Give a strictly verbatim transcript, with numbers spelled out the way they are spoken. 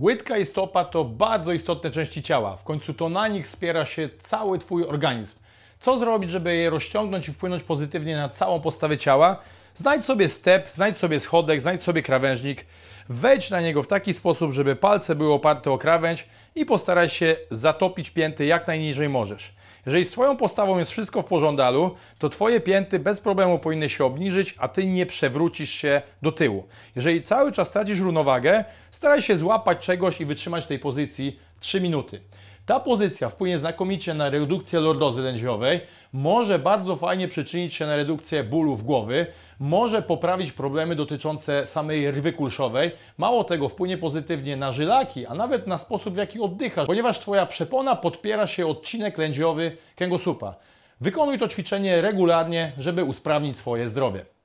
Łydka i stopa to bardzo istotne części ciała, w końcu to na nich spiera się cały Twój organizm. Co zrobić, żeby je rozciągnąć i wpłynąć pozytywnie na całą postawę ciała? Znajdź sobie step, znajdź sobie schodek, znajdź sobie krawężnik. Wejdź na niego w taki sposób, żeby palce były oparte o krawędź i postaraj się zatopić pięty jak najniżej możesz. Jeżeli z Twoją postawą jest wszystko w pożądalu, to Twoje pięty bez problemu powinny się obniżyć, a Ty nie przewrócisz się do tyłu. Jeżeli cały czas tracisz równowagę, staraj się złapać czegoś i wytrzymać w tej pozycji trzy minuty. Ta pozycja wpłynie znakomicie na redukcję lordozy lędźwiowej, może bardzo fajnie przyczynić się na redukcję bólów głowy, może poprawić problemy dotyczące samej rwy kulszowej. Mało tego, wpłynie pozytywnie na żylaki, a nawet na sposób, w jaki oddychasz, ponieważ Twoja przepona podpiera się odcinek lędźwiowy kręgosłupa. Wykonuj to ćwiczenie regularnie, żeby usprawnić swoje zdrowie.